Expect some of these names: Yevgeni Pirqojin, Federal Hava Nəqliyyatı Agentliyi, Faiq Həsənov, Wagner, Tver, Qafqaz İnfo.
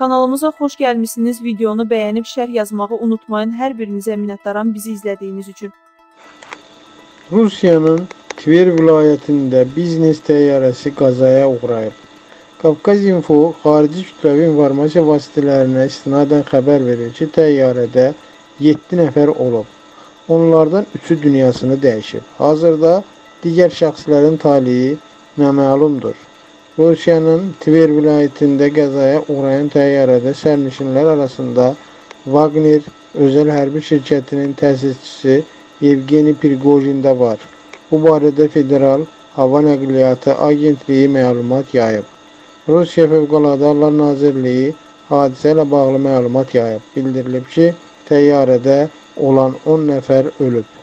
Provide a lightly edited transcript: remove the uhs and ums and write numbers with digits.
Kanalımıza xoş gəlmisiniz. Videonu bəyənib şərh yazmağı unutmayın. Hər birinizə minnətdaram bizi izlədiyiniz üçün. Rusiyanın Tver vilayətində biznes təyyarəsi qazaya uğrayıb. Qafqaz İnfo xarici kütləvi informasiya vasitələrinə istinadən xəbər verir ki, təyyarədə 7 nəfər olub. Onlardan 3'ü dünyasını dəyişib. Hazırda digər şəxslərin taleyi naməlumdur. Rusiyanın Tver vilayətində qəzaya uğrayan təyyarədə sərnişinlər arasında Wagner özel hərbi şirkətinin təsisçisi Yevgeni Pirqojin də var. Bu barədə Federal Hava Nəqliyyatı Agentliyi məlumat yayıb. Rusiya Fövqəladə Hallar Nazirliyi hadisə ilə bağlı məlumat yayıb. Bildirilib ki, təyyarədə olan 10 nəfər ölüb.